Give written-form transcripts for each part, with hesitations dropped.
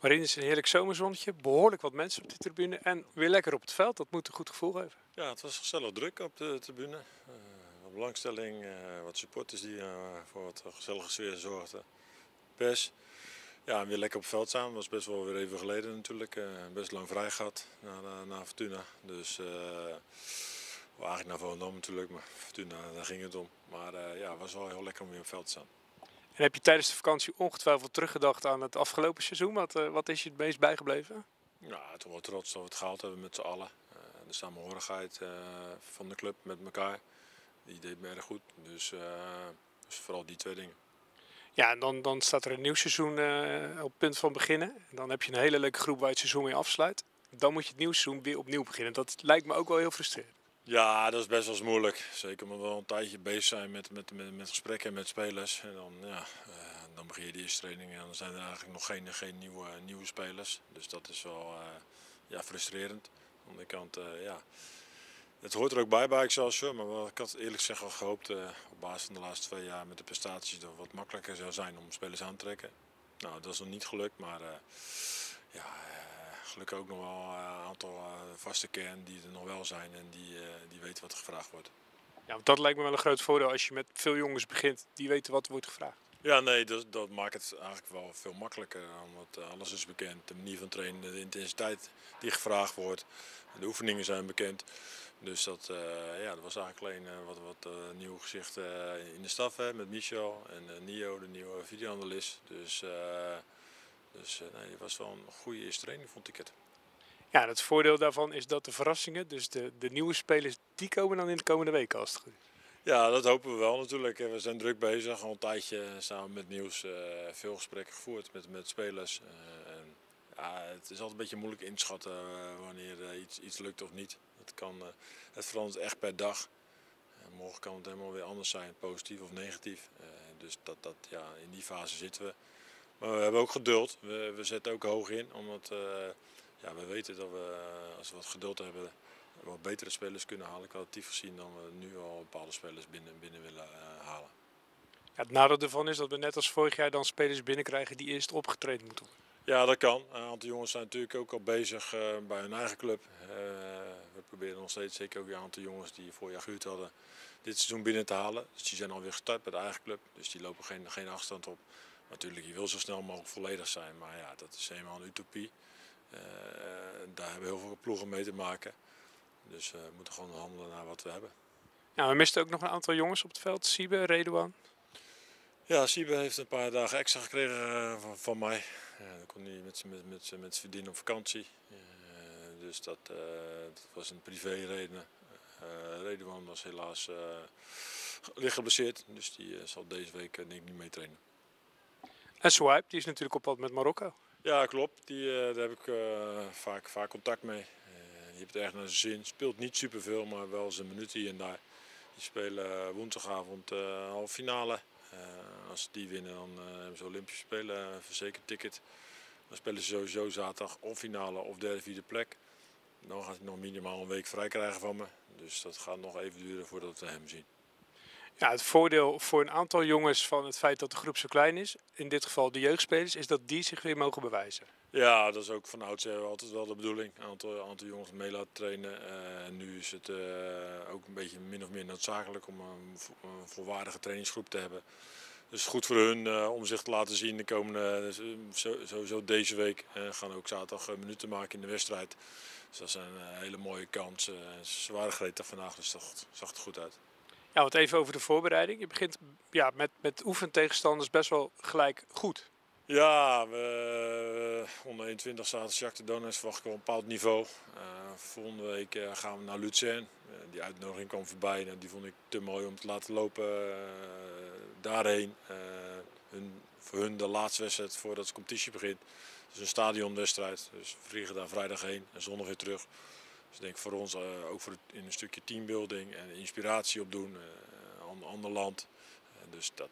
Waarin is een heerlijk zomerzonnetje, behoorlijk wat mensen op de tribune en weer lekker op het veld. Dat moet een goed gevoel geven. Ja, het was gezellig druk op de tribune. Wat belangstelling, wat supporters die voor wat gezellige sfeer zorgden. Pers. Ja, en weer lekker op het veld samen. Dat was best wel weer even geleden natuurlijk. Best lang vrij gehad na Fortuna. Dus eigenlijk naar Volendam natuurlijk, maar Fortuna, daar ging het om. Maar ja, het was wel heel lekker om weer op het veld te staan. En heb je tijdens de vakantie ongetwijfeld teruggedacht aan het afgelopen seizoen? Wat is je het meest bijgebleven? Ja, toch wel trots dat we het gehaald hebben met z'n allen. De samenhorigheid van de club met elkaar, die deed me erg goed. Dus, vooral die twee dingen. Ja, en dan staat er een nieuw seizoen op het punt van beginnen. En dan heb je een hele leuke groep waar je het seizoen mee afsluit. Dan moet je het nieuwe seizoen weer opnieuw beginnen. Dat lijkt me ook wel heel frustrerend. Ja, dat is best wel eens moeilijk. Zeker omdat we al een tijdje bezig zijn met gesprekken en met spelers. En dan, ja, dan begin je de eerste training en dan zijn er eigenlijk nog geen nieuwe spelers. Dus dat is wel ja, frustrerend. Aan de andere kant, ja, het hoort er ook bij Excelsior. Maar ik had eerlijk gezegd al gehoopt op basis van de laatste 2 jaar met de prestaties dat het wat makkelijker zou zijn om spelers aan te trekken. Nou, dat is nog niet gelukt, maar ja... Gelukkig ook nog wel een aantal vaste kern die er nog wel zijn en die weten wat er gevraagd wordt. Ja, want dat lijkt me wel een groot voordeel als je met veel jongens begint die weten wat er wordt gevraagd. Ja, nee, dat maakt het eigenlijk wel veel makkelijker. Want alles is bekend, de manier van trainen, de intensiteit die gevraagd wordt, de oefeningen zijn bekend. Dus dat, ja, dat was eigenlijk alleen wat nieuw gezicht in de staf hè, met Michel en Nio, de nieuwe videoanalist. Dus nee, het was wel een goede eerste training, vond ik het. Ja, het voordeel daarvan is dat de verrassingen, dus de nieuwe spelers, die komen dan in de komende weken als het goed is. Ja, dat hopen we wel natuurlijk. We zijn druk bezig, al een tijdje samen met Nieuws veel gesprekken gevoerd met spelers. En, ja, het is altijd een beetje moeilijk inschatten wanneer iets lukt of niet. Het verandert echt per dag. Morgen kan het helemaal weer anders zijn, positief of negatief. Dus ja, in die fase zitten we. Maar we hebben ook geduld. We zetten ook hoog in, omdat ja, we weten dat we, als we wat geduld hebben, wat betere spelers kunnen halen kwalitatief gezien dan we nu al bepaalde spelers binnen willen halen. Ja, het nadeel ervan is dat we net als vorig jaar dan spelers binnenkrijgen die eerst opgetraind moeten worden. Ja, dat kan. Een aantal jongens zijn natuurlijk ook al bezig bij hun eigen club. We proberen nog steeds, zeker ook een aantal jongens die vorig jaar gehuurd hadden, dit seizoen binnen te halen. Dus die zijn alweer gestart bij de eigen club, dus die lopen geen achterstand op. Natuurlijk, je wil zo snel mogelijk volledig zijn, maar ja, dat is helemaal een utopie. Daar hebben we heel veel ploegen mee te maken. Dus we moeten gewoon handelen naar wat we hebben. Ja, we misten ook nog een aantal jongens op het veld. Sibe, Redouan. Ja, Sibe heeft een paar dagen extra gekregen van mij. Dan kon hij met zijn vriendin op vakantie. Dus dat was een privé-reden. Redouan was helaas licht geblesseerd, dus die zal deze week denk ik niet mee trainen. En SWIPE, die is natuurlijk op pad met Marokko. Ja, klopt. Daar heb ik vaak contact mee. Die heeft het erg naar zijn zin. Speelt niet superveel, maar wel zijn minuten hier en daar. Die spelen woensdagavond halve finale. Als ze die winnen, dan hebben ze Olympische Spelen verzekerd ticket. Dan spelen ze sowieso zaterdag of finale of derde, vierde plek. Dan gaat hij nog minimaal een week vrij krijgen van me. Dus dat gaat nog even duren voordat we hem zien. Ja, het voordeel voor een aantal jongens van het feit dat de groep zo klein is, in dit geval de jeugdspelers, is dat die zich weer mogen bewijzen. Ja, dat is ook van oudsher altijd wel de bedoeling. Een aantal jongens mee laten trainen. Nu is het ook een beetje min of meer noodzakelijk om een volwaardige trainingsgroep te hebben. Dus goed voor hun om zich te laten zien de komende, sowieso deze week, gaan ook zaterdag minuten maken in de wedstrijd. Dus dat zijn hele mooie kansen. Ze waren gretig vandaag, dus dat zag er goed uit. Ja, wat even over de voorbereiding. Je begint ja, met oefentegenstanders best wel gelijk goed. Ja, onder 21 staat Jacques de Donets, wacht ik op een bepaald niveau. Volgende week gaan we naar Luzern. Die uitnodiging kwam voorbij en die vond ik te mooi om te laten lopen daarheen. Voor hun de laatste wedstrijd voordat de competitie begint. Dus een stadionwedstrijd. Dus we vliegen daar vrijdag heen en zondag weer terug. Dus ik denk voor ons ook voor in een stukje teambuilding en inspiratie opdoen aan een ander land. Dus dat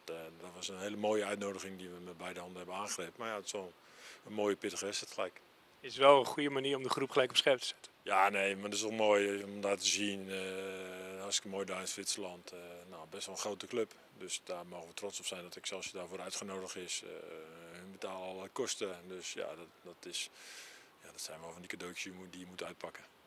was een hele mooie uitnodiging die we met beide handen hebben aangegrepen. Maar ja, het is wel een mooie pittige wedstrijd gelijk. Is wel een goede manier om de groep gelijk op scherp te zetten. Ja, nee, maar dat is wel mooi om daar te zien. Hartstikke mooi daar in Zwitserland. Nou, best wel een grote club. Dus daar mogen we trots op zijn dat Excelsior daarvoor uitgenodigd is. Hun betalen alle kosten. Dus ja, dat zijn wel van die cadeautjes die je moet uitpakken.